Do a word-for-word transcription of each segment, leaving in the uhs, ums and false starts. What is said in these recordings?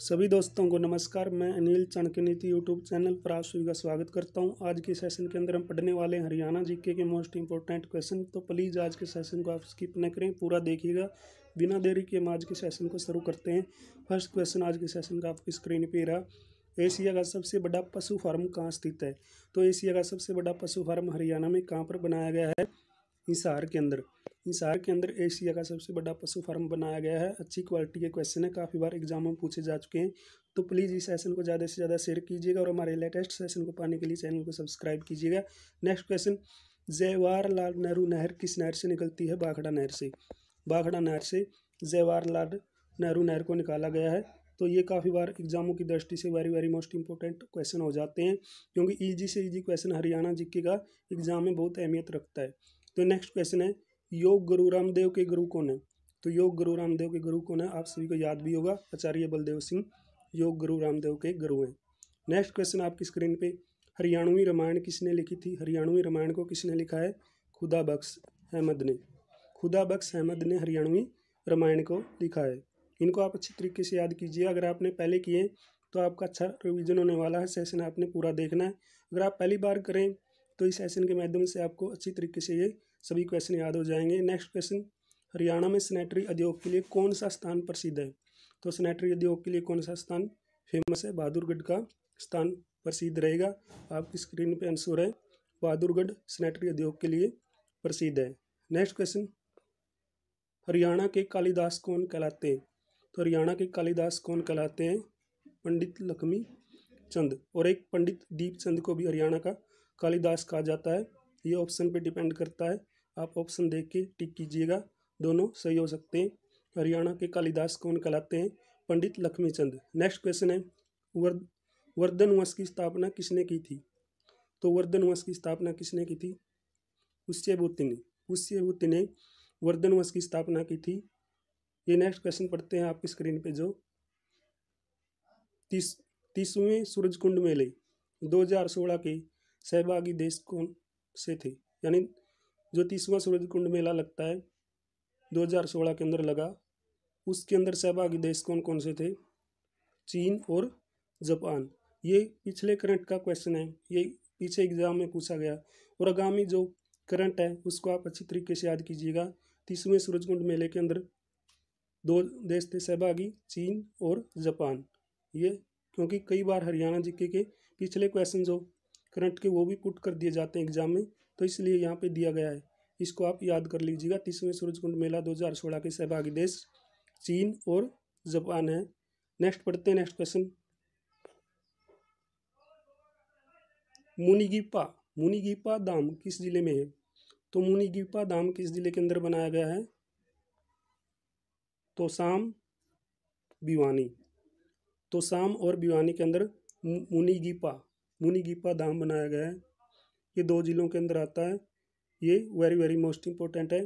सभी दोस्तों को नमस्कार। मैं अनिल चाणक्य नीति यूट्यूब चैनल पर आप सभी का स्वागत करता हूं। आज के सेशन के अंदर हम पढ़ने वाले हैं हरियाणा जीके के मोस्ट इंपॉर्टेंट क्वेश्चन। तो प्लीज़ आज के सेशन को आप स्किप न करें, पूरा देखिएगा। बिना देरी के हम आज के सेशन को शुरू करते हैं। फर्स्ट क्वेश्चन आज के सेशन का आपकी स्क्रीन पर रहा, एशिया का सबसे बड़ा पशु फार्म कहाँ स्थित है? तो एशिया का सबसे बड़ा पशु फार्म हरियाणा में कहाँ पर बनाया गया है? हिसार के अंदर। हिसार के अंदर एशिया का सबसे बड़ा पशु फार्म बनाया गया है। अच्छी क्वालिटी के क्वेश्चन है, काफ़ी बार एग्जाम में पूछे जा चुके हैं। तो प्लीज़ इस सेशन को ज़्यादा से ज़्यादा शेयर कीजिएगा और हमारे लेटेस्ट सेशन को पाने के लिए चैनल को सब्सक्राइब कीजिएगा। नेक्स्ट क्वेश्चन, जवाहरलाल नेहरू नहर किस नहर से निकलती है? भाखड़ा नहर से। भाखड़ा नहर से जवाहरलाल नेहरू नहर को निकाला गया है। तो ये काफ़ी बार एग्जामों की दृष्टि से very very most important question हो जाते हैं, क्योंकि ईजी से ईजी क्वेश्चन हरियाणा जीके का एग्जाम में बहुत अहमियत रखता है। तो नेक्स्ट क्वेश्चन है, योग गुरु रामदेव के गुरु कौन है? तो योग गुरु रामदेव के गुरु कौन है? आप सभी को याद भी होगा, आचार्य बलदेव सिंह योग गुरु रामदेव के गुरु हैं। नेक्स्ट क्वेश्चन आपकी स्क्रीन पे, हरियाणवी रामायण किसने लिखी थी? हरियाणवी रामायण को किसने लिखा है? खुदा बख्श अहमद ने। खुदा बख्श अहमद ने हरियाणवी रामायण को लिखा है। इनको आप अच्छी तरीके से याद कीजिए। अगर आपने पहले किए तो आपका अच्छा रिविजन होने वाला है। सेशन आपने पूरा देखना है। अगर आप पहली बार करें तो इस सेशन के माध्यम से आपको अच्छी तरीके से ये सभी क्वेश्चन याद हो जाएंगे। नेक्स्ट क्वेश्चन, हरियाणा में सैनिटरी उद्योग के लिए कौन सा स्थान प्रसिद्ध है? तो सैनिटरी उद्योग के लिए कौन सा स्थान फेमस है? बहादुरगढ़ का स्थान प्रसिद्ध रहेगा। आपकी स्क्रीन पे आंसर है बहादुरगढ़ सैनिटरी उद्योग के लिए प्रसिद्ध है। नेक्स्ट क्वेश्चन, हरियाणा के कालिदास कौन कहलाते हैं? तो हरियाणा के कालिदास कौन कहलाते हैं? पंडित लक्ष्मी चंद। और एक पंडित दीपचंद को भी हरियाणा का कालिदास कहा जाता है। ये ऑप्शन पे डिपेंड करता है, आप ऑप्शन देख के टिक कीजिएगा, दोनों सही हो सकते हैं। हरियाणा के कालिदास कौन कहलाते हैं? पंडित लक्ष्मी चंद। नेक्स्ट क्वेश्चन है, वर्ध वर्धन वंश की स्थापना किसने की थी? तो वर्धन वंश की स्थापना किसने की थी? उसीबुत्तीबुति ने। उसीबुत्तीबुति ने वर्धन वंश की स्थापना की थी। ये नेक्स्ट क्वेश्चन पढ़ते हैं आपकी स्क्रीन पे, जो तीस तीसवें सूरजकुंड मेले दो हज़ार सोलह के सहभागी देश कौन से थे? यानी जो तीसवां सूरजकुंड मेला लगता है दो हज़ार सोलह के अंदर लगा, उसके अंदर सहभागी देश कौन कौन से थे? चीन और जापान। ये पिछले करंट का क्वेश्चन है, ये पीछे एग्जाम में पूछा गया और आगामी जो करंट है उसको आप अच्छी तरीके से याद कीजिएगा। तीसवें सूरजकुंड मेले के अंदर दो देश थे सहभागी, चीन और जापान। ये क्योंकि कई बार हरियाणा जीके के पिछले क्वेश्चन जो करंट के वो भी पुट कर दिए जाते हैं एग्जाम में, तो इसलिए यहाँ पे दिया गया है, इसको आप याद कर लीजिएगा। तीसवें सूरजकुंड मेला दो हज़ार सोलह के सहभागी देश चीन और जापान है। नेक्स्ट पढ़ते हैं, नेक्स्ट क्वेश्चन, मुनिगिप्पा मुनिगिप्पा धाम किस जिले में है? तो मुनिगिप्पा धाम किस जिले के अंदर बनाया गया है? तोशाम भिवानी। तोशाम और भिवानी के अंदर मुनिगिप्पा मुनिगिप्पा धाम बनाया गया है। ये दो जिलों के अंदर आता है। ये वेरी वेरी मोस्ट इंपॉर्टेंट है।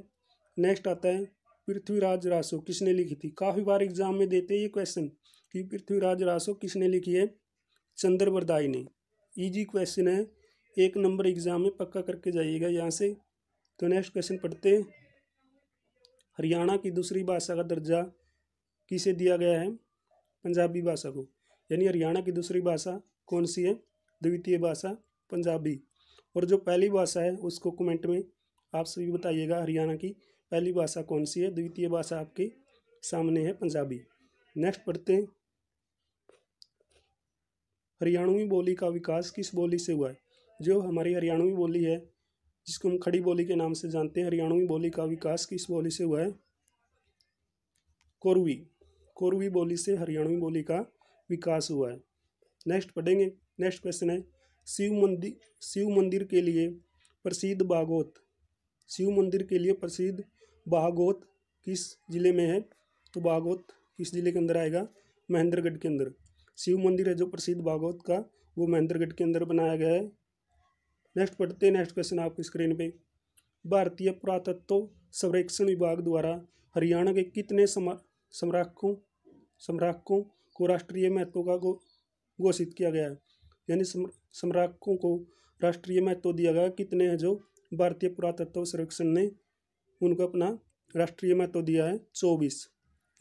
नेक्स्ट आता है, पृथ्वीराज रासो किसने लिखी थी? काफ़ी बार एग्जाम में देते हैं ये क्वेश्चन कि पृथ्वीराज रासो किसने लिखी है? चंद्रवरदाई ने। इजी क्वेश्चन है, एक नंबर एग्जाम में पक्का करके जाइएगा यहाँ से। तो नेक्स्ट क्वेश्चन पढ़ते हैं, हरियाणा की दूसरी भाषा का दर्जा किसे दिया गया है? पंजाबी भाषा को। यानी हरियाणा की दूसरी भाषा कौन सी है? द्वितीय भाषा पंजाबी। और जो पहली भाषा है उसको कमेंट में आप सभी बताइएगा, हरियाणा की पहली भाषा कौन सी है? द्वितीय भाषा आपके सामने है पंजाबी। नेक्स्ट पढ़ते हैं, हरियाणवी बोली का विकास किस बोली से हुआ है? जो हमारी हरियाणवी बोली है, जिसको हम खड़ी बोली के नाम से जानते हैं, हरियाणवी बोली का विकास किस बोली से हुआ है? कोरवी। कोरवी बोली से हरियाणवी बोली का विकास हुआ है। नेक्स्ट पढ़ेंगे, नेक्स्ट क्वेश्चन है, शिव मंदिर शिव मंदिर के लिए प्रसिद्ध भागवत शिव मंदिर के लिए प्रसिद्ध भागवत किस जिले में है? तो भागवत किस जिले के अंदर आएगा? महेंद्रगढ़ के अंदर। शिव मंदिर है जो प्रसिद्ध भागवत का, वो महेंद्रगढ़ के अंदर बनाया गया है। नेक्स्ट पढ़ते हैं, नेक्स्ट क्वेश्चन आपकी स्क्रीन पे, भारतीय पुरातत्व सर्वेक्षण विभाग द्वारा हरियाणा के कितने स्मारकों स्मारकों को राष्ट्रीय महत्व का घोषित किया गया है? यानी स्मारकों को राष्ट्रीय महत्व दिया गया कितने हैं? जो भारतीय पुरातत्व सर्वेक्षण ने उनको अपना राष्ट्रीय महत्व दिया है चौबीस।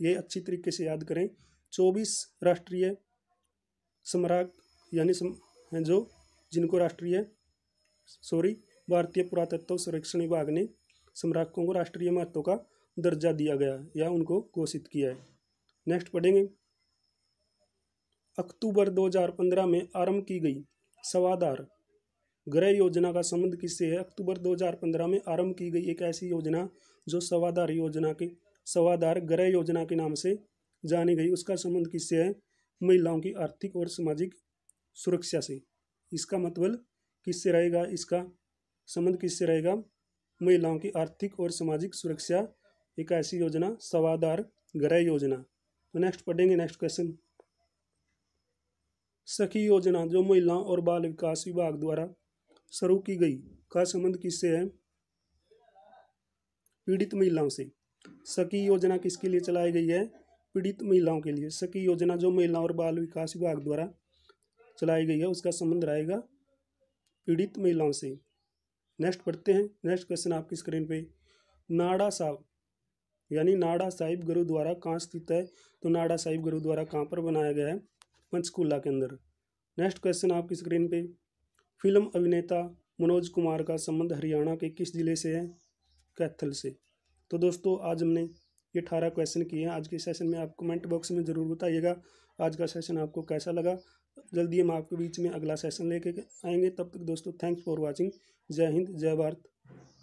ये अच्छी तरीके से याद करें, चौबीस राष्ट्रीय स्मारक यानी सम, जो जिनको राष्ट्रीय सॉरी भारतीय पुरातत्व संरक्षण विभाग ने स्मारकों को राष्ट्रीय महत्व का दर्जा दिया गया या उनको घोषित किया है। नेक्स्ट पढ़ेंगे, अक्टूबर दो हज़ार पंद्रह में आरंभ की गई सवाधार गृह योजना का संबंध किससे है? अक्टूबर दो हज़ार पंद्रह में आरंभ की गई एक ऐसी योजना जो सवाधार योजना के सवाधार गृह योजना के नाम से जानी गई, उसका संबंध किससे है? महिलाओं की आर्थिक और सामाजिक सुरक्षा से। इसका मतलब किससे रहेगा? इसका संबंध किससे रहेगा? महिलाओं की आर्थिक और सामाजिक सुरक्षा, एक ऐसी योजना सवाधार गृह योजना। तो नेक्स्ट पढ़ेंगे, नेक्स्ट क्वेश्चन, सखी योजना जो महिलाओं और बाल विकास विभाग द्वारा शुरू की गई का संबंध किससे है? पीड़ित महिलाओं से। सखी योजना किसके लिए चलाई गई है? पीड़ित महिलाओं के लिए। सखी योजना जो महिला और बाल विकास विभाग द्वारा चलाई गई है उसका संबंध रहेगा पीड़ित महिलाओं से। नेक्स्ट पढ़ते हैं, नेक्स्ट क्वेश्चन आपकी स्क्रीन पे, नाड़ा साहब यानी नाड़ा साहिब गुरुद्वारा कहाँ स्थित है? तो नाड़ा साहिब गुरुद्वारा कहाँ पर बनाया गया है? पंचकूला के अंदर। नेक्स्ट क्वेश्चन आपकी स्क्रीन पे, फिल्म अभिनेता मनोज कुमार का संबंध हरियाणा के किस जिले से है? कैथल से। तो दोस्तों आज हमने ये अठारह क्वेश्चन किए हैं आज के सेशन में। आप कमेंट बॉक्स में ज़रूर बताइएगा आज का सेशन आपको कैसा लगा। जल्दी हम आपके बीच में अगला सेशन लेके आएंगे। तब तक दोस्तों थैंक्स फॉर वॉचिंग। जय हिंद, जय भारत।